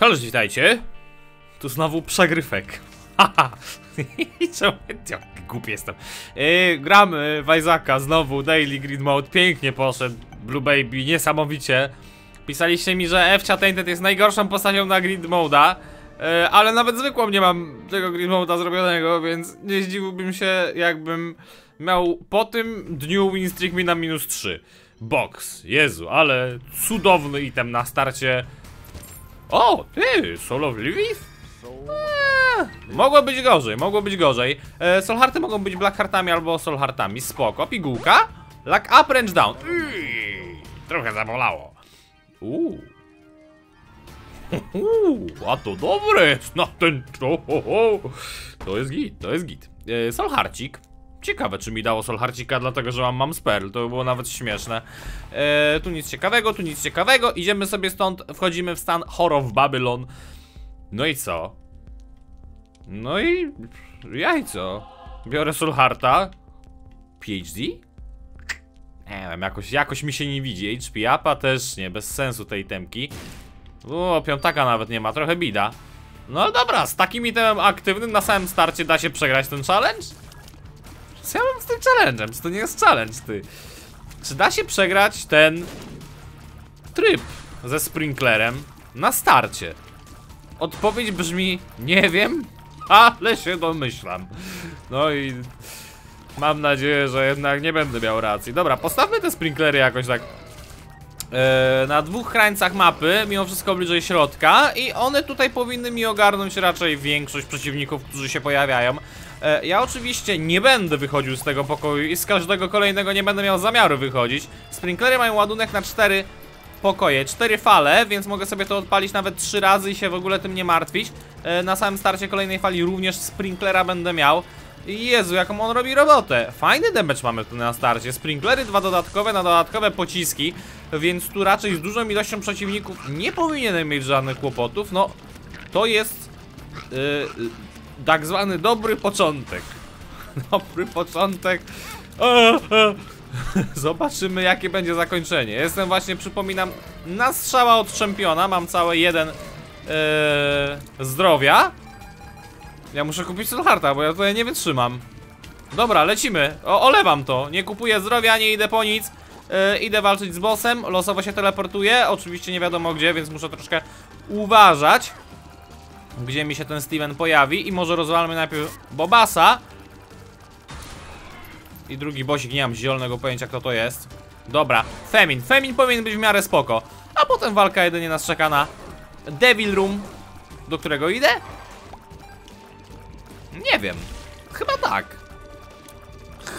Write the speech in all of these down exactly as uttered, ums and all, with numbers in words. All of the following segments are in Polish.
Halo, witajcie. Tu znowu przegryfek. Haha. Głupi jestem. Yy, gram yy, Wajzaka znowu, Daily Grid Mode. Pięknie poszedł. Blue Baby, niesamowicie. Pisaliście mi, że F C A Tainted jest najgorszą postacią na Grid Mode'a. Yy, ale nawet zwykłą nie mam tego Grid Mode'a zrobionego, więc nie zdziwiłbym się, jakbym miał po tym dniu win streak mi na minus trzy. Box. Jezu, ale cudowny item na starcie. O, ty, Soul of Leavis? Eee, mogło być gorzej, mogło być gorzej. Eee, Soulhearty mogą być Blackheartami albo Soulheartami. Spoko, pigułka. Luck up, range down. Eee, trochę zabolało. Uuu. Uuu, a to dobre jest na ten. To jest git, to jest git. Eee, Soulhearcik. Ciekawe, czy mi dało Soulhearcika, dlatego że mam Mom's Pearl. To by było nawet śmieszne. Eee, tu nic ciekawego, tu nic ciekawego. Idziemy sobie stąd, wchodzimy w stan Horror w Babylon. No i co? No i... jajco. Biorę Soulhearta. P H D? Nie wiem, jakoś, jakoś mi się nie widzi. H P-upa też nie, bez sensu tej temki. O, piątaka nawet nie ma, trochę bida. No dobra, z takim itemem aktywnym na samym starcie da się przegrać ten challenge? Co ja mam z tym challenge'em? To nie jest challenge, ty. Czy da się przegrać ten tryb ze sprinklerem na starcie? Odpowiedź brzmi, nie wiem, ale się domyślam. No i mam nadzieję, że jednak nie będę miał racji. Dobra, postawmy te sprinklery jakoś tak yy, na dwóch krańcach mapy, mimo wszystko bliżej środka. I one tutaj powinny mi ogarnąć raczej większość przeciwników, którzy się pojawiają. Ja oczywiście nie będę wychodził z tego pokoju i z każdego kolejnego nie będę miał zamiaru wychodzić. Sprinklery mają ładunek na cztery pokoje, cztery fale, więc mogę sobie to odpalić nawet trzy razy i się w ogóle tym nie martwić. Na samym starcie kolejnej fali również sprinklera będę miał. Jezu, jaką on robi robotę. Fajny damage mamy tu na starcie. Sprinklery dwa dodatkowe na dodatkowe pociski, więc tu raczej z dużą ilością przeciwników nie powinienem mieć żadnych kłopotów. No, to jest... Yy, tak zwany dobry początek. Dobry początek. Zobaczymy, jakie będzie zakończenie. Jestem właśnie, przypominam, na strzała od czempiona. Mam całe jeden yy, zdrowia. Ja muszę kupić Soulhearta, bo ja tutaj nie wytrzymam. Dobra, lecimy. O, olewam to. Nie kupuję zdrowia, nie idę po nic. Yy, idę walczyć z bossem. Losowo się teleportuję. Oczywiście nie wiadomo gdzie, więc muszę troszkę uważać, gdzie mi się ten Steven pojawi. I może rozwalmy najpierw Bobasa. I drugi bosik, nie mam zielonego pojęcia, kto to jest. Dobra, Femin, Femin powinien być w miarę spoko. A potem walka jedynie nas czeka na Devil Room. Do którego idę? Nie wiem. Chyba tak.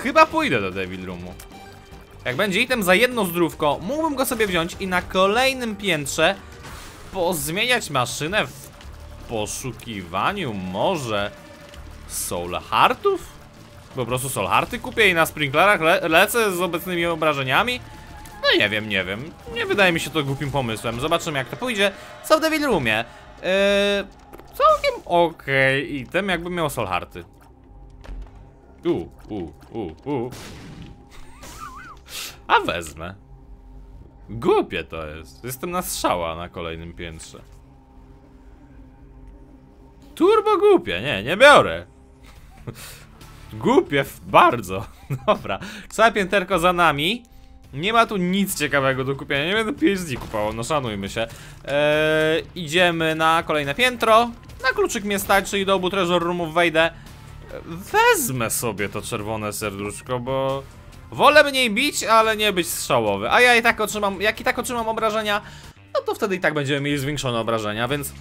Chyba pójdę do Devil Roomu. Jak będzie item za jedno zdrówko, mógłbym go sobie wziąć i na kolejnym piętrze pozmieniać maszynę w poszukiwaniu może Soulheartów? Po prostu Soulhearty kupię i na sprinklerach le lecę z obecnymi obrażeniami? No nie wiem, nie wiem. Nie wydaje mi się to głupim pomysłem. Zobaczymy, jak to pójdzie. Co w Devil Roomie? Yy, całkiem okej okay. Item, jakbym miał Soulhearty. Uuu, uuu, uuu, uuu. A wezmę. Głupie to jest. Jestem na strzała na kolejnym piętrze. Turbo głupie, nie, nie biorę. Głupie bardzo. Dobra, całe pięterko za nami. Nie ma tu nic ciekawego do kupienia, nie będę P S D kupował, no szanujmy się. eee, Idziemy na kolejne piętro. Na kluczyk mnie stać, czyli do obu treasure roomów wejdę. Wezmę sobie to czerwone serduszko, bo wolę mniej bić, ale nie być strzałowy. A ja i tak otrzymam, jak i tak otrzymam obrażenia, no to wtedy i tak będziemy mieli zwiększone obrażenia, więc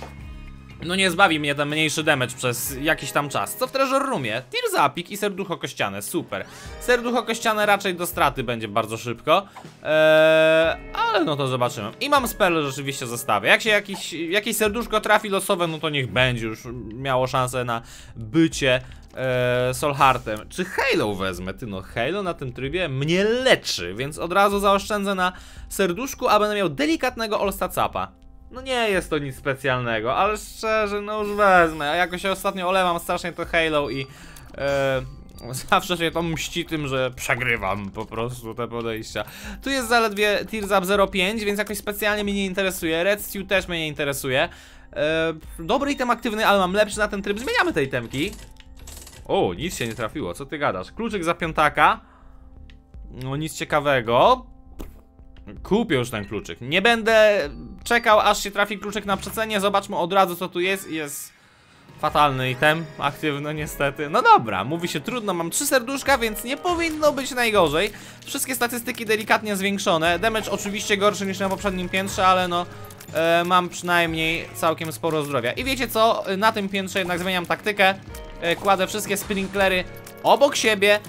no nie zbawi mnie ten mniejszy damage przez jakiś tam czas. Co w treasure roomie? Tier Zapik i serducho kościane, super. Serducho kościane raczej do straty będzie bardzo szybko, eee, ale no to zobaczymy. I mam spell rzeczywiście zostawię. Jak się jakiś, jakieś serduszko trafi losowe, no to niech będzie, już miało szansę na bycie eee, Soulheartem. Czy Halo wezmę? Ty no, Halo na tym trybie mnie leczy, więc od razu zaoszczędzę na serduszku, a będę miał delikatnego Olsta Capa. No nie jest to nic specjalnego, ale szczerze, no już wezmę. A jako się ostatnio olewam strasznie to Halo i e, Zawsze się to mści tym, że przegrywam po prostu te podejścia. Tu jest zaledwie Tears Up zero pięć, więc jakoś specjalnie mnie nie interesuje. Red Stew też mnie nie interesuje. Eee, dobry item aktywny, ale mam lepszy na ten tryb. Zmieniamy te itemki. O, nic się nie trafiło, co ty gadasz? Kluczyk za piątaka. No nic ciekawego. Kupię już ten kluczyk. Nie będę czekał, aż się trafi kluczyk na przecenie. Zobaczmy od razu, co tu jest. Jest fatalny item aktywny, niestety. No dobra, mówi się trudno. Mam trzy serduszka, więc nie powinno być najgorzej. Wszystkie statystyki delikatnie zwiększone. Damage oczywiście gorszy niż na poprzednim piętrze, ale no e, mam przynajmniej całkiem sporo zdrowia. I wiecie co? Na tym piętrze jednak zmieniam taktykę. e, Kładę wszystkie sprinklery obok siebie,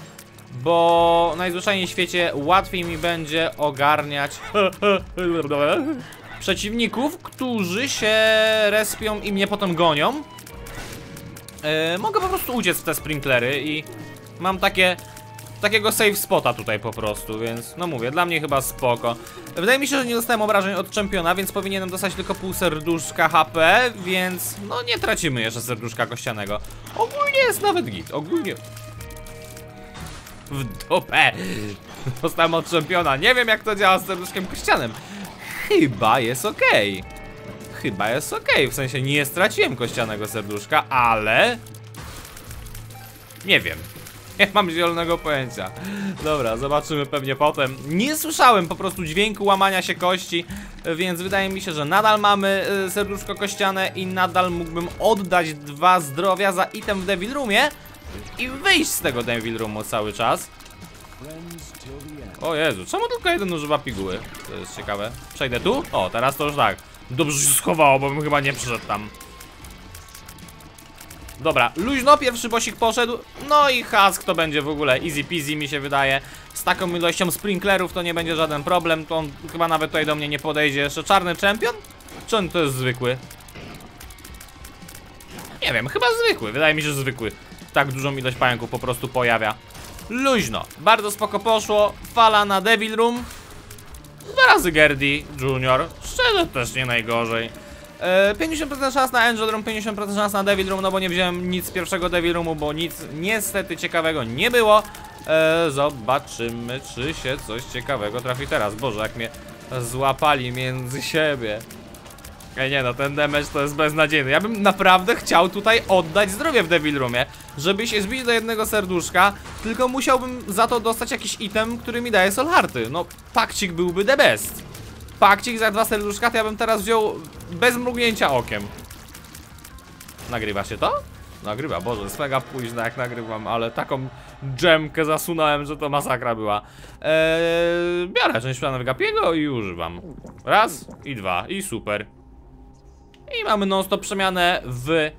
bo najzwyczajniej w świecie łatwiej mi będzie ogarniać przeciwników, którzy się respią i mnie potem gonią. Yy, mogę po prostu uciec w te sprinklery i mam takie takiego safe spota tutaj po prostu, więc no mówię, dla mnie chyba spoko. Wydaje mi się, że nie dostałem obrażeń od czempiona, więc powinienem dostać tylko pół serduszka H P, więc no nie tracimy jeszcze serduszka kościanego. Ogólnie jest nawet git, ogólnie... W dupę! Dostałem od czempiona, nie wiem jak to działa z serduszkiem kościanym. Chyba jest okej. Okay. Chyba jest ok, w sensie nie straciłem kościanego serduszka, ale... Nie wiem. Nie mam zielonego pojęcia. Dobra, zobaczymy pewnie potem. Nie słyszałem po prostu dźwięku łamania się kości, więc wydaje mi się, że nadal mamy serduszko kościane i nadal mógłbym oddać dwa zdrowia za item w Devil Roomie i wyjść z tego Devil Roomu cały czas. O Jezu, czemu tylko jeden używa piguły? To jest ciekawe. Przejdę tu? O, teraz to już tak. Dobrze się schowało, bo bym chyba nie przyszedł tam. Dobra, luźno, pierwszy bosik poszedł. No i husk to będzie w ogóle easy peasy, mi się wydaje. Z taką ilością sprinklerów to nie będzie żaden problem. To on chyba nawet tutaj do mnie nie podejdzie. Jeszcze czarny czempion? Czy on to jest zwykły? Nie wiem, chyba zwykły, wydaje mi się, że zwykły. Tak dużą ilość pająków po prostu pojawia. Luźno, bardzo spoko poszło. Fala na Devil Room. Dwa razy Gerdy Junior, szczerze też nie najgorzej. e, pięćdziesiąt procent szans na Angel Room, pięćdziesiąt procent szans na Devil Room, no bo nie wziąłem nic z pierwszego Devil Roomu, bo nic niestety ciekawego nie było. e, Zobaczymy, czy się coś ciekawego trafi teraz. Boże, jak mnie złapali między siebie. Ej, nie no, ten damage to jest beznadziejny. Ja bym naprawdę chciał tutaj oddać zdrowie w Devil Roomie, żeby się zbić do jednego serduszka. Tylko musiałbym za to dostać jakiś item, który mi daje Soulhearty. No, pakcik byłby the best. Pakcik za dwa serduszka to ja bym teraz wziął bez mrugnięcia okiem. Nagrywa się to? Nagrywa, Boże, jest mega późno jak nagrywam, ale taką dżemkę zasunąłem, że to masakra była. Eee, biorę część planów Gapiego i używam. Raz i dwa i super. I mamy non-stop przemianę w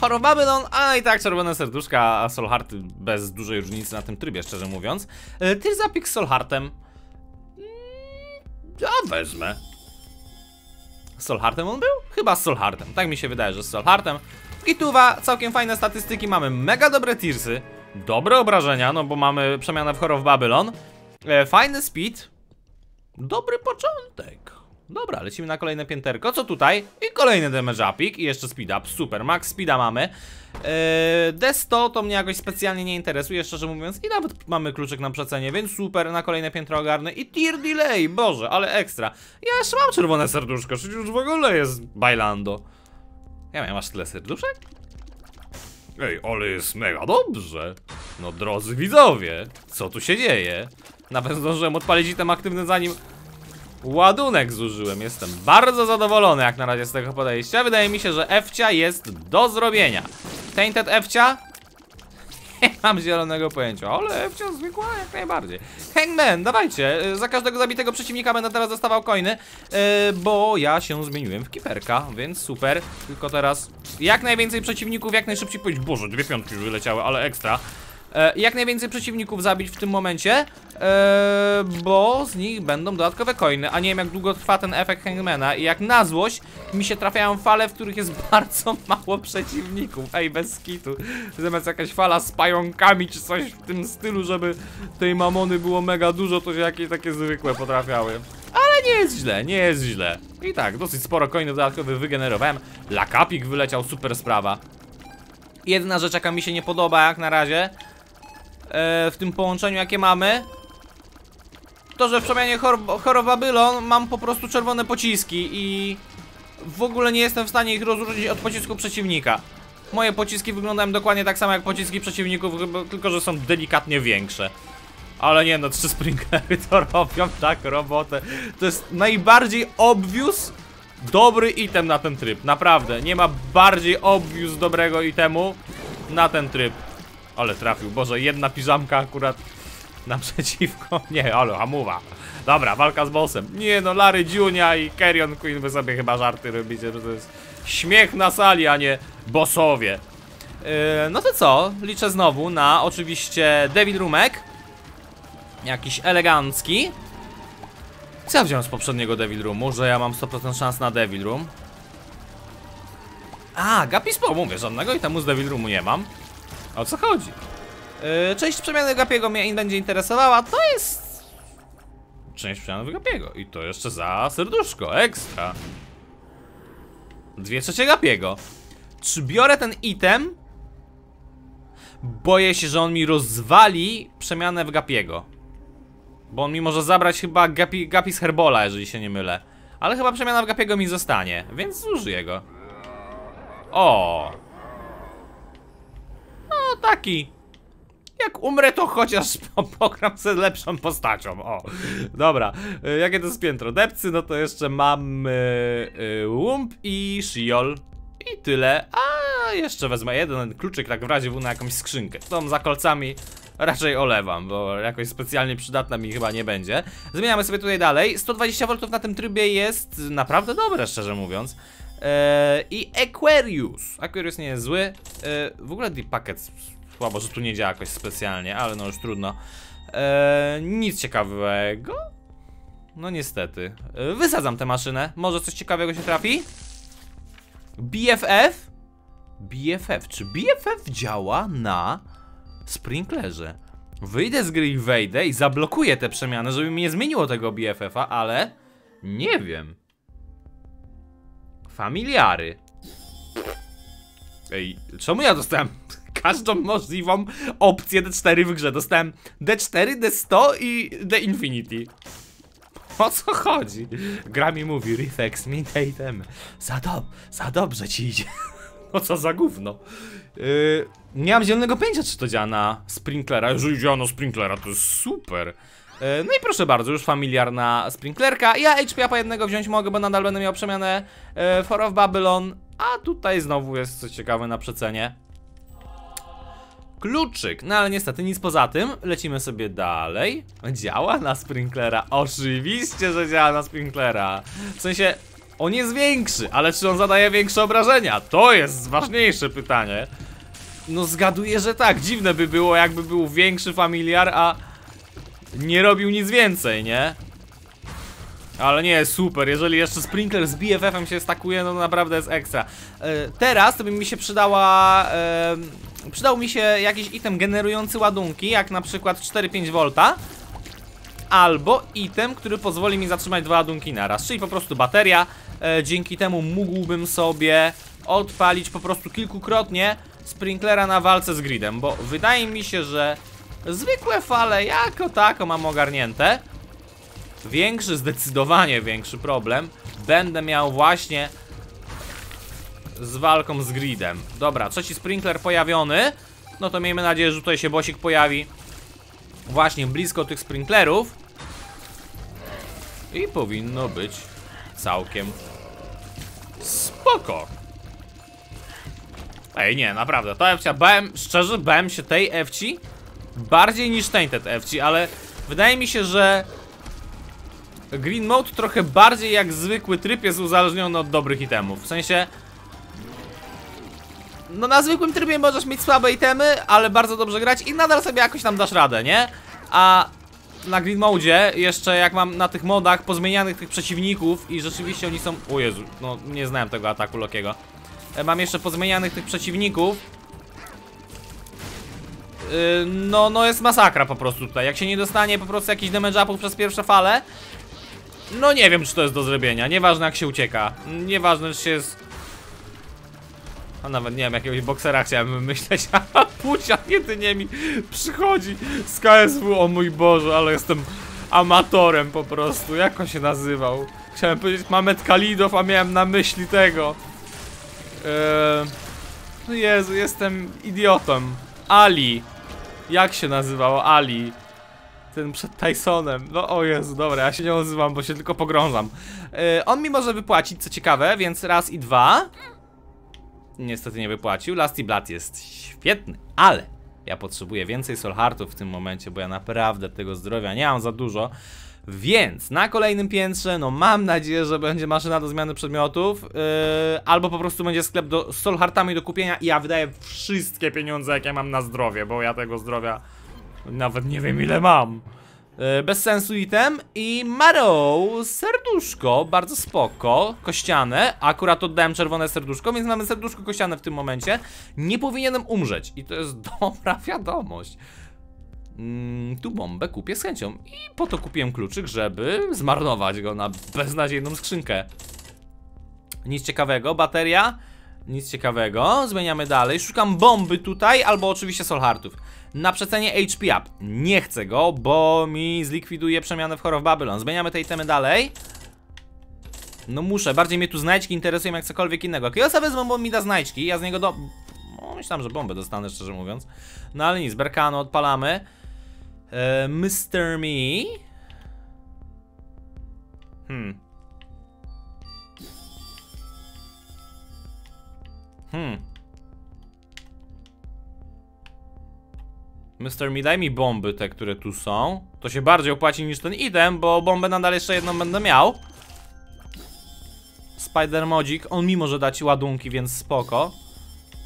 Horror Babylon, a i tak czerwone serduszka, a Soulhearty bez dużej różnicy na tym trybie, szczerze mówiąc. Tier Zapik z Soulheartem. Ja wezmę. Soulheartem on był? Chyba z Soulheartem, tak mi się wydaje, że z Soulheartem. Gituwa, całkiem fajne statystyki, mamy mega dobre tirsy, dobre obrażenia, no bo mamy przemianę w Horror Babylon. Fajny speed, dobry początek. Dobra, lecimy na kolejne pięterko, co tutaj? I kolejny damage upik i jeszcze speed up, super, max speeda mamy. eee, D sto to mnie jakoś specjalnie nie interesuje, szczerze mówiąc. I nawet mamy kluczyk na przecenie, więc super, na kolejne piętro ogarnę. I tier delay, Boże, ale ekstra. Ja jeszcze mam czerwone serduszko, czyli już w ogóle jest bailando. Ja miałem aż tyle serduszek? Ej, ale jest mega dobrze. No drodzy widzowie, co tu się dzieje? Nawet zdążyłem odpalić item aktywny zanim... Ładunek zużyłem, jestem bardzo zadowolony jak na razie z tego podejścia. Wydaje mi się, że F-cia jest do zrobienia. Tainted F-cia? Nie mam zielonego pojęcia, ale F-cia zwykła jak najbardziej. Hangman, dawajcie, za każdego zabitego przeciwnika będę teraz dostawał coiny, bo ja się zmieniłem w kiperka, więc super. Tylko teraz jak najwięcej przeciwników, jak najszybciej pójść. Boże, dwie piątki już wyleciały, ale ekstra. Jak najwięcej przeciwników zabić w tym momencie, bo z nich będą dodatkowe coiny. A nie wiem jak długo trwa ten efekt Hangmana. I jak na złość mi się trafiają fale, w których jest bardzo mało przeciwników. Ej, bez kitu. Zamiast jakaś fala z pająkami czy coś w tym stylu, żeby tej mamony było mega dużo, to się jakieś takie zwykłe potrafiały. Ale nie jest źle, nie jest źle. I tak, dosyć sporo coinów dodatkowych wygenerowałem. Lakapik wyleciał, super sprawa. Jedna rzecz, jaka mi się nie podoba jak na razie e, w tym połączeniu, jakie mamy, to, że w przemianie chor Chorobabylon mam po prostu czerwone pociski i w ogóle nie jestem w stanie ich rozróżnić od pocisku przeciwnika. Moje pociski wyglądają dokładnie tak samo jak pociski przeciwników, tylko że są delikatnie większe. Ale nie no, trzy sprinklery to robią tak robotę. To jest najbardziej obvious dobry item na ten tryb, naprawdę. Nie ma bardziej obvious dobrego itemu na ten tryb. Ale trafił, boże, jedna piżamka akurat naprzeciwko. Nie, ale hamuwa. Dobra, walka z bossem. Nie no, Larry Junior i Carrion Queen, wy sobie chyba żarty robicie, że to jest śmiech na sali, a nie bossowie. Yy, no to co? Liczę znowu na oczywiście Devil Roomek. Jakiś elegancki. Co ja wziąłem z poprzedniego Devil Roomu? Że ja mam sto procent szans na Devil Room. A, Gapispo, mówię, żadnego i temu z Devil Roomu nie mam. O co chodzi? Yy, część przemiany Gapiego mnie im będzie interesowała. To jest część przemiany Gapiego. I to jeszcze za serduszko, ekstra. Dwie trzecie Gapiego. Czy biorę ten item? Boję się, że on mi rozwali przemianę w Gapiego. Bo on mi może zabrać chyba gapi, gapi z Herbola, jeżeli się nie mylę. Ale chyba przemiana w Gapiego mi zostanie, więc zużyję go. O. No taki. Jak umrę, to chociaż pogram z lepszą postacią. O. Dobra, jakie to jest piętro? Depcy, no to jeszcze mam yy, Łump i Shiol. I tyle, a jeszcze wezmę jeden kluczyk, tak w razie w na jakąś skrzynkę. Tą za kolcami raczej olewam, bo jakoś specjalnie przydatna mi chyba nie będzie. Zmieniamy sobie tutaj dalej. sto dwadzieścia voltów na tym trybie jest naprawdę dobre, szczerze mówiąc. eee, I Aquarius. Aquarius nie jest zły. eee, W ogóle The Packet słabo, że tu nie działa jakoś specjalnie, ale no już trudno. eee, Nic ciekawego. No niestety. eee, Wysadzam tę maszynę, może coś ciekawego się trafi. B F F? B F F, czy B F F działa na sprinklerze? Wyjdę z gry i wejdę i zablokuję te przemiany, żeby mi nie zmieniło tego B F F-a, ale nie wiem. Familiary. Ej, czemu ja dostałem każdą możliwą opcję D cztery w grze? Dostałem D cztery, D sto i D Infinity. O co chodzi? Gra mi mówi, Reflex, mi te itemy. Za, dob za dobrze ci idzie. No co za gówno. Yy, nie mam zielonego pojęcia, czy to działa na sprinklera. Jeżeli działa na sprinklera, to jest super. Yy, no i proszę bardzo, już familiarna sprinklerka. Ja H P po jednego wziąć mogę, bo nadal będę miał przemianę yy, For of Babylon. A tutaj znowu jest coś ciekawe na przecenie. Kluczyk, no ale niestety nic poza tym. Lecimy sobie dalej. Działa na sprinklera, oczywiście, że działa na sprinklera. W sensie, on jest większy, ale czy on zadaje większe obrażenia? To jest ważniejsze pytanie. No zgaduję, że tak, dziwne by było, jakby był większy familiar, a nie robił nic więcej, nie? Ale nie, super, jeżeli jeszcze sprinkler z B F F-em się stakuje, no naprawdę jest ekstra. yy, Teraz to by mi się przydała... Yy... Przydał mi się jakiś item generujący ładunki, jak na przykład cztery pięć voltów. Albo item, który pozwoli mi zatrzymać dwa ładunki naraz, czyli po prostu bateria. e, Dzięki temu mógłbym sobie odpalić po prostu kilkukrotnie sprinklera na walce z gridem, bo wydaje mi się, że zwykłe fale jako tako mam ogarnięte. Większy, zdecydowanie większy problem będę miał właśnie z walką z gridem. Dobra, trzeci sprinkler pojawiony. No to miejmy nadzieję, że tutaj się bosik pojawi właśnie blisko tych sprinklerów. I powinno być całkiem spoko. Ej, nie, naprawdę, ta F C, bałem, szczerze bałem się tej F C bardziej niż Tainted F C, ale wydaje mi się, że Green Mode trochę bardziej jak zwykły tryb jest uzależniony od dobrych itemów. W sensie, no na zwykłym trybie możesz mieć słabe itemy, ale bardzo dobrze grać i nadal sobie jakoś tam dasz radę, nie? A na Green Modzie, jeszcze jak mam na tych modach pozmienianych tych przeciwników i rzeczywiście oni są... O Jezu, no nie znałem tego ataku Lokiego. Mam jeszcze pozmienianych tych przeciwników. yy, No, no jest masakra po prostu tutaj, jak się nie dostanie po prostu jakichś damage upów przez pierwsze fale. No nie wiem, czy to jest do zrobienia, nieważne jak się ucieka, nieważne czy się jest... A nawet nie wiem, jakiegoś boksera chciałem myśleć, a Pucia jedynie mi przychodzi z K S W, o mój Boże, ale jestem amatorem po prostu, jak on się nazywał? Chciałem powiedzieć Mamet Kalidow, a miałem na myśli tego. Eee... No Jezu, jestem idiotą. Ali. Jak się nazywało? Ali. Ten przed Tysonem. No o Jezu, dobra, ja się nie odzywam, bo się tylko pogrążam. Eee, on mi może wypłacić, co ciekawe, więc raz i dwa. Niestety nie wypłacił. Lasty Blood jest świetny, ale ja potrzebuję więcej Soulheartów w tym momencie, bo ja naprawdę tego zdrowia nie mam za dużo. Więc na kolejnym piętrze, no mam nadzieję, że będzie maszyna do zmiany przedmiotów, yy, albo po prostu będzie sklep do, z Soulheartami do kupienia i ja wydaję wszystkie pieniądze, jakie mam na zdrowie, bo ja tego zdrowia nawet nie wiem ile mam. Yy, bez sensu item i Maro, serduszko, bardzo spoko, kościane, akurat oddałem czerwone serduszko, więc mamy serduszko kościane w tym momencie. Nie powinienem umrzeć i to jest dobra wiadomość. Mm, tu bombę kupię z chęcią i po to kupiłem kluczyk, żeby zmarnować go na beznadziejną skrzynkę. Nic ciekawego, bateria, nic ciekawego, zmieniamy dalej, szukam bomby tutaj albo oczywiście Soulheartów. Na przecenie H P up, nie chcę go, bo mi zlikwiduje przemianę w Horror of Babylon, zmieniamy te itemy dalej. No muszę, bardziej mnie tu znajdźki interesują jak cokolwiek innego. Kiosa wezmę, bo mi da znajdźki, ja z niego do... No, myślałem, że bombę dostanę, szczerze mówiąc. No ale nic, Berkano odpalamy. mister Me. Hmm. Hmm. mister Me, daj mi bomby te, które tu są. To się bardziej opłaci niż ten item, bo bombę nadal jeszcze jedną będę miał. Spider Modzik, on mi może dać ładunki, więc spoko.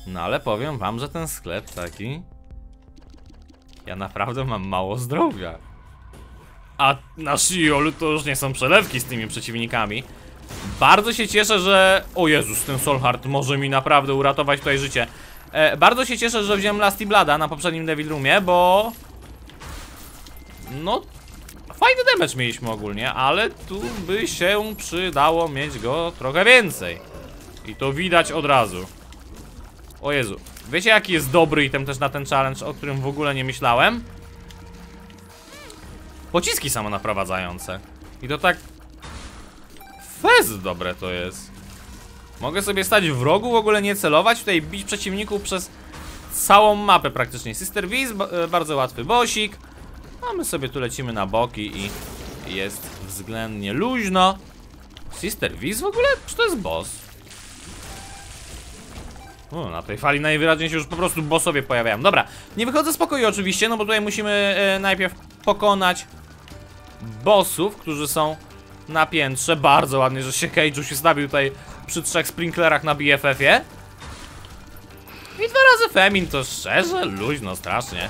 No ale powiem wam, że ten sklep taki... Ja naprawdę mam mało zdrowia. A na Shiolu to już nie są przelewki z tymi przeciwnikami. Bardzo się cieszę, że... O Jezus, ten Soulheart może mi naprawdę uratować tutaj życie. E, bardzo się cieszę, że wziąłem Lasty Blooda na poprzednim Devil Roomie, bo... No... Fajny damage mieliśmy ogólnie, ale tu by się przydało mieć go trochę więcej. I to widać od razu. O Jezu, wiecie jaki jest dobry item też na ten challenge, o którym w ogóle nie myślałem? Pociski samonaprowadzające. I to tak... Fez dobre to jest. Mogę sobie stać w rogu, w ogóle nie celować, tutaj bić przeciwników przez całą mapę praktycznie. Sister Viz, bardzo łatwy bosik. A my sobie tu lecimy na boki i jest względnie luźno. Sister Viz w ogóle? Czy to jest boss? O, na tej fali najwyraźniej się już po prostu bossowie pojawiają. Dobra, nie wychodzę z pokoju oczywiście, no bo tutaj musimy e, najpierw pokonać bossów, którzy są na piętrze. Bardzo ładnie, że się Cage'u się stawił tutaj przy trzech sprinklerach na B F F-ie. I dwa razy Femin, to szczerze luźno strasznie.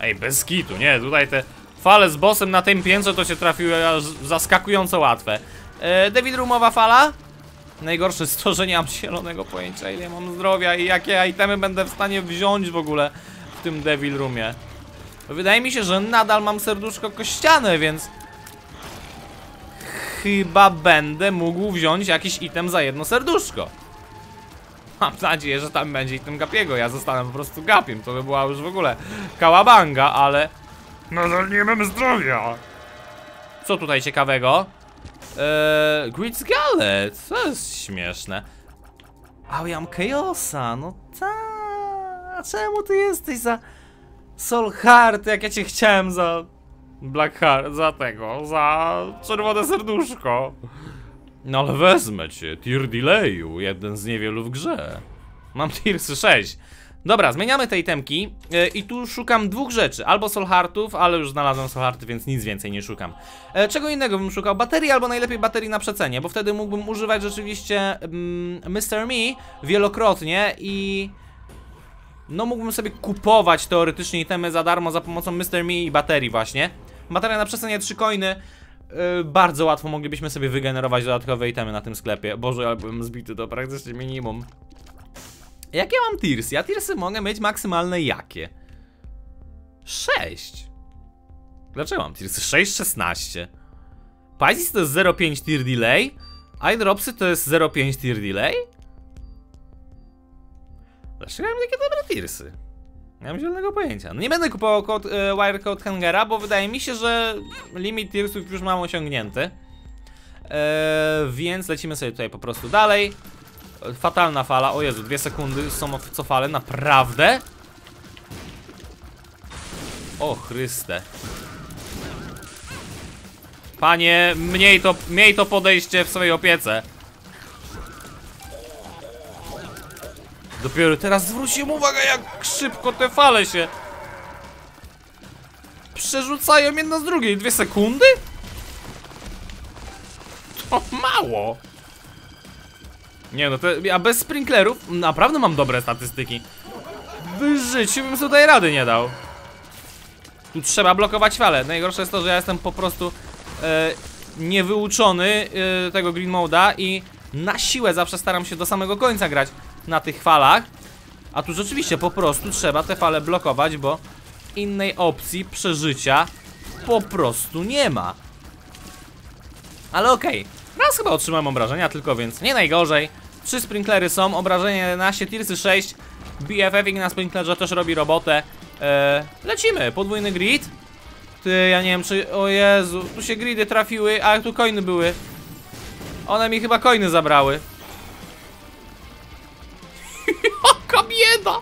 Ej, bez kitu, nie, tutaj te fale z bossem na tym piętrze to się trafiły aż zaskakująco łatwe. e, Devil Roomowa fala. Najgorsze jest to, że nie mam zielonego pojęcia, ile mam zdrowia i jakie itemy będę w stanie wziąć w ogóle w tym Devil Roomie. Wydaje mi się, że nadal mam serduszko kościane, więc chyba będę mógł wziąć jakiś item za jedno serduszko. Mam nadzieję, że tam będzie item Gapiego, ja zostanę po prostu Gapiem, to by była już w ogóle kałabanga, ale nadal nie mam zdrowia. Co tutaj ciekawego? Eee, Grit's Gallet, to jest śmieszne. A ja mam Chaosa, no ta. Czemu ty jesteś za Soulheart, jak ja cię chciałem za Blackheart, za tego, za czerwone serduszko. No ale wezmę cię, Tier Delayu, jeden z niewielu w grze. Mam Tearsy sześć. Dobra, zmieniamy te itemki e, i tu szukam dwóch rzeczy, albo Soulheartów, ale już znalazłem Soulhearty, więc nic więcej nie szukam. e, Czego innego bym szukał? Baterii albo najlepiej baterii na przecenie, bo wtedy mógłbym używać rzeczywiście mm, mister Me wielokrotnie i... No mógłbym sobie kupować teoretycznie itemy za darmo za pomocą mister Me i baterii właśnie. Bateria na przecenie, trzy coiny. Yy, bardzo łatwo moglibyśmy sobie wygenerować dodatkowe itemy na tym sklepie. Boże, ja byłem zbity do praktycznie minimum. Jakie mam tirsy? Ja tirsy mogę mieć maksymalne jakie? sześć. Dlaczego mam tirsy? sześć, szesnaście. Pisces to jest zero przecinek pięć tier delay. Eyedropsy to jest zero przecinek pięć tier delay. Dlaczego ja mam takie dobre tirsy? Nie mam zielonego pojęcia. No nie będę kupował kod, e, wirecode hangera, bo wydaje mi się, że limit tirsów już mam osiągnięty. E, więc lecimy sobie tutaj po prostu dalej. E, fatalna fala. O Jezu, dwie sekundy są co fale, naprawdę? O Chryste. Panie, mniej to, miej to podejście w swojej opiece. Dopiero teraz zwróciłem uwagę, jak szybko te fale się przerzucają jedna z drugiej. Dwie sekundy? To mało. Nie no, te, a bez sprinklerów naprawdę mam dobre statystyki. W życiu bym tutaj rady nie dał. Tu trzeba blokować fale. Najgorsze jest to, że ja jestem po prostu e, niewyuczony e, tego Green Mode'a i na siłę zawsze staram się do samego końca grać na tych falach. A tu rzeczywiście po prostu trzeba te fale blokować, bo innej opcji przeżycia po prostu nie ma. Ale okej, okay. Raz chyba otrzymałem obrażenia tylko, więc nie najgorzej. Trzy sprinklery są, obrażenie jedenaście, tirsy sześć. B F F na sprinklerze też robi robotę. Eee, lecimy, podwójny grid. Ty, ja nie wiem czy... O Jezu, tu się gridy trafiły, a tu coiny były. One mi chyba coiny zabrały. Jaka bieda!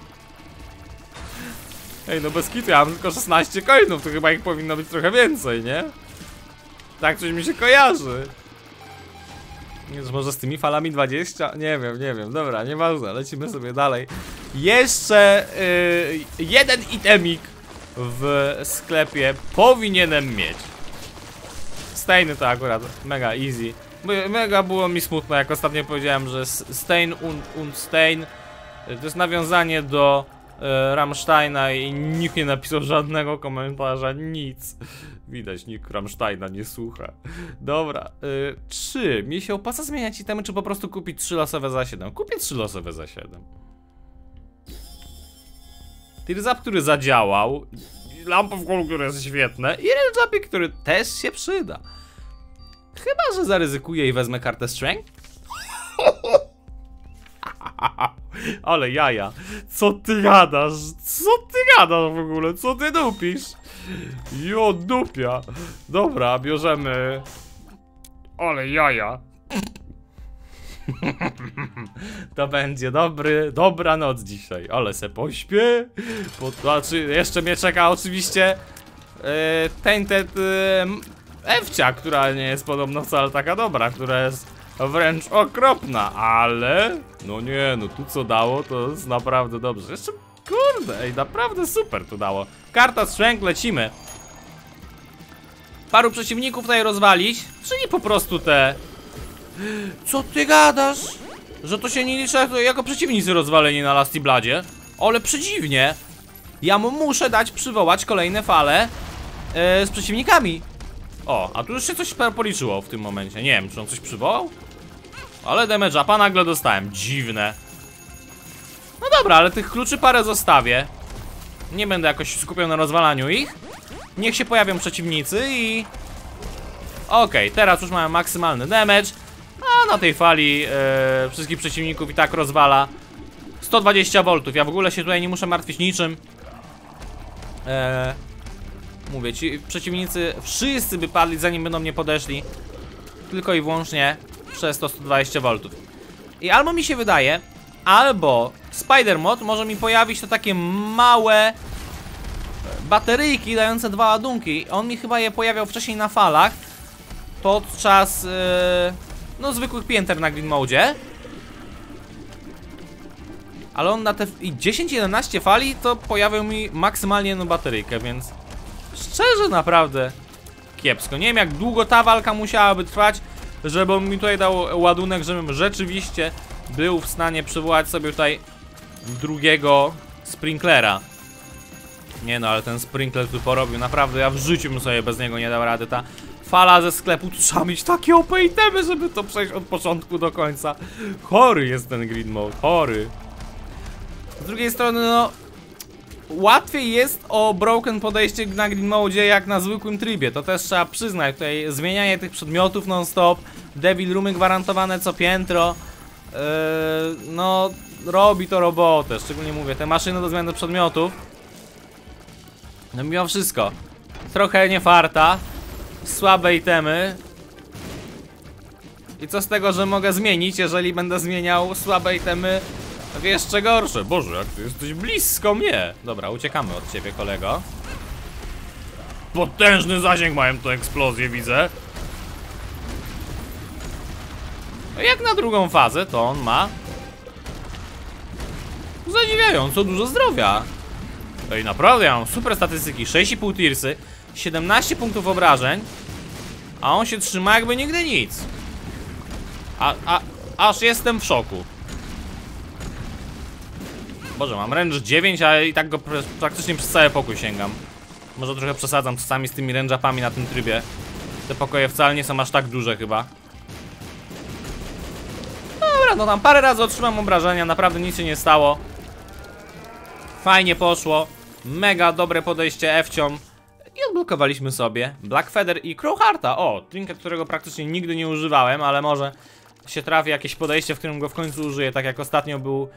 Ej, no bez kitu, ja mam tylko szesnaście coinów, to chyba ich powinno być trochę więcej, nie? Tak coś mi się kojarzy. Nie, że może z tymi falami dwadzieścia? Nie wiem, nie wiem, dobra, nieważne, lecimy sobie dalej. Jeszcze yy, jeden itemik w sklepie powinienem mieć. Steiny to akurat mega easy. Mega było mi smutno, jak ostatnio powiedziałem, że Stein und, und Stein to jest nawiązanie do e, Ramsteina i nikt nie napisał żadnego komentarza, nic. Widać, nikt Ramsteina nie słucha. Dobra, e, czy mi się opłaca zmieniać itemy, czy po prostu kupić trzy losowe za siedem? Kupię trzy losowe za siedem. Tier Zapik, który zadziałał, lampa w kolu, które jest świetne, i Tier Zapik, który też się przyda. Chyba, że zaryzykuję i wezmę kartę Strength. Ale jaja. Co ty gadasz? Co ty gadasz w ogóle? Co ty dupisz? Jo, dupia. Dobra, bierzemy. Ale jaja. To będzie dobry, dobra noc dzisiaj. Ale se pośpię. Bo, znaczy, jeszcze mnie czeka oczywiście yy, Tainted yy, Ewcia, która nie jest podobno wcale taka dobra, która jest wręcz okropna, ale... No nie, no tu co dało, to jest naprawdę dobrze. Jeszcze, kurde, ej, naprawdę super tu dało. Karta Strength, lecimy. Paru przeciwników tutaj rozwalić, czyli po prostu te... Co ty gadasz? Że to się nie liczy jako przeciwnicy rozwaleni na Lasty Bladzie? Ale przeciwnie. Ja mu muszę dać przywołać kolejne fale yy, z przeciwnikami. O, a tu już się coś policzyło w tym momencie. Nie wiem, czy on coś przywołał? Ale damage'a nagle dostałem. Dziwne. No dobra, ale tych kluczy parę zostawię. Nie będę jakoś skupiał na rozwalaniu ich. Niech się pojawią przeciwnicy i... Okej, okay, teraz już mamy maksymalny damage. A na tej fali yy, wszystkich przeciwników i tak rozwala. sto dwadzieścia voltów. Ja w ogóle się tutaj nie muszę martwić niczym. Eee... Mówię, ci przeciwnicy wszyscy by padli, zanim będą mnie podeszli. Tylko i wyłącznie przez to sto dwadzieścia voltów. I albo mi się wydaje, albo Spider Mod może mi pojawić to takie małe bateryjki dające dwa ładunki. On mi chyba je pojawiał wcześniej na falach podczas yy, no zwykłych pięter na Green Modzie. Ale on na te dziesięć jedenaście fali to pojawił mi maksymalnie jedną bateryjkę, więc... Szczerze naprawdę kiepsko. Nie wiem, jak długo ta walka musiałaby trwać, żeby on mi tutaj dał ładunek, żebym rzeczywiście był w stanie przywołać sobie tutaj drugiego sprinklera. Nie no, ale ten sprinkler tu porobił. Naprawdę, ja w życiu bym sobie bez niego nie dał rady. Ta fala ze sklepu, trzeba mieć takie O P itemy, żeby to przejść od początku do końca. Chory jest ten Green Mode, chory. Z drugiej strony, no... Łatwiej jest o broken podejście na Green Mode jak na zwykłym trybie. To też trzeba przyznać. Tutaj zmienianie tych przedmiotów non-stop. Devil Roomy gwarantowane co piętro. Yy, no, robi to robotę, szczególnie mówię, te maszyny do zmiany przedmiotów. No mimo wszystko trochę nie farta, słabe itemy. I co z tego, że mogę zmienić, jeżeli będę zmieniał słabe itemy w jeszcze gorsze? Boże, jak ty jesteś blisko mnie. Dobra, uciekamy od ciebie, kolego. Potężny zasięg mają tę eksplozję, widzę. Jak na drugą fazę, to on ma zadziwiająco dużo zdrowia. Ej, naprawdę, ja mam super statystyki, sześć i pół tirsy, siedemnaście punktów obrażeń. A on się trzyma jakby nigdy nic. A, a, aż jestem w szoku. Boże, mam range dziewięć, a i tak go praktycznie przez cały pokój sięgam. Może trochę przesadzam czasami z tymi range-upami na tym trybie. Te pokoje wcale nie są aż tak duże chyba. Dobra, no tam parę razy otrzymam obrażenia, naprawdę nic się nie stało. Fajnie poszło, mega dobre podejście F-ciom. I odblokowaliśmy sobie Black Feather i Crowhearta. O, trinket, którego praktycznie nigdy nie używałem, ale może się trafi jakieś podejście, w którym go w końcu użyję. Tak jak ostatnio był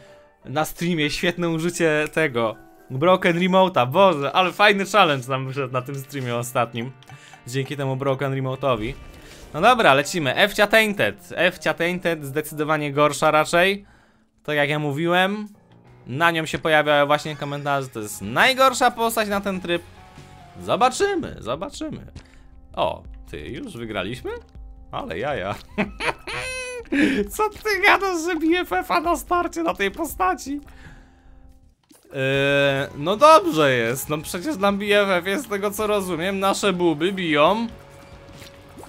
na streamie, świetne użycie tego Broken Remote'a, boże, ale fajny challenge nam wyszedł na tym streamie ostatnim. Dzięki temu Broken Remote'owi. No dobra, lecimy, F-cia Tainted. F-cia Tainted, zdecydowanie gorsza raczej. Tak jak ja mówiłem. Na nią się pojawiają właśnie komentarze, to jest najgorsza postać na ten tryb. Zobaczymy, zobaczymy. O, ty, już wygraliśmy? Ale jaja. Co ty gadasz, że B F F-a na starcie na tej postaci? Yy, no dobrze jest, no przecież nam B F F jest, z tego co rozumiem, nasze buby biją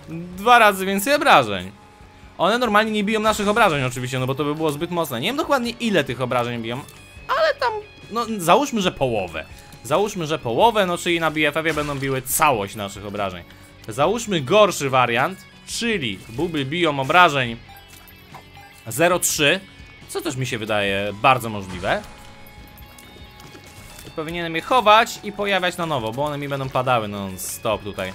dwa razy więcej obrażeń. One normalnie nie biją naszych obrażeń oczywiście, no bo to by było zbyt mocne. Nie wiem dokładnie ile tych obrażeń biją, ale tam, no załóżmy, że połowę. Załóżmy, że połowę, no czyli na B F F-ie będą biły całość naszych obrażeń. Załóżmy gorszy wariant, czyli buby biją obrażeń zero przecinek trzy, co też mi się wydaje bardzo możliwe. Powinienem je chować i pojawiać na nowo, bo one mi będą padały non-stop tutaj.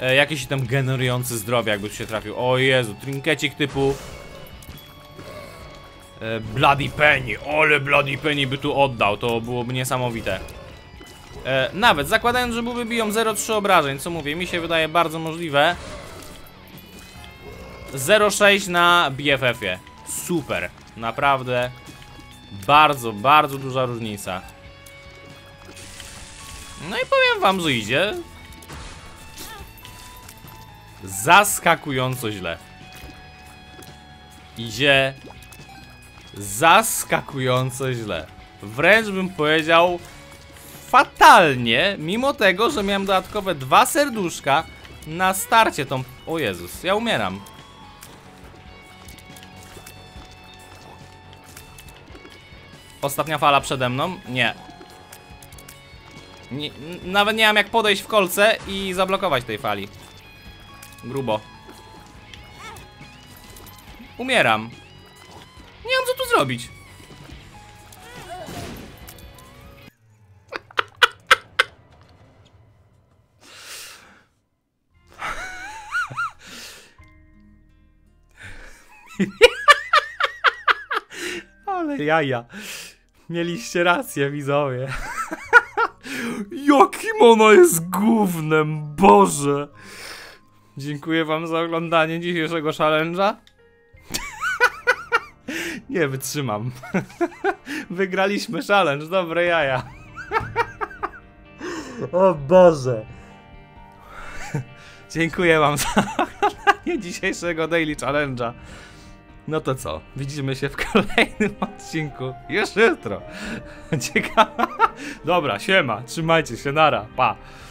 E, jakiś tam generujący zdrowie jakby się trafił. O Jezu, trinkecik typu e, bloody penny, ole bloody penny by tu oddał, to byłoby niesamowite. e, Nawet zakładając, że buby biją zero przecinek trzy obrażeń, co mówię, mi się wydaje bardzo możliwe. Zero przecinek sześć na B F F-ie. Super, naprawdę. Bardzo, bardzo duża różnica. No i powiem wam, że idzie zaskakująco źle. Idzie zaskakująco źle. Wręcz bym powiedział fatalnie, mimo tego, że miałem dodatkowe dwa serduszka na starcie tą... O Jezus, ja umieram. Ostatnia fala przede mną? Nie. Nie, nawet nie wiem jak podejść w kolce i zablokować tej fali. Grubo. Umieram. Nie wiem co tu zrobić. Ale jaja. Mieliście rację, widzowie. Jakim ono jest gównem, Boże. Dziękuję wam za oglądanie dzisiejszego challenge'a. Nie wytrzymam. Wygraliśmy challenge, dobre jaja. O Boże. Dziękuję wam za oglądanie dzisiejszego Daily Challenge'a. No to co? Widzimy się w kolejnym odcinku już jutro. Ciekawe. Dobra, siema, trzymajcie się, nara, pa.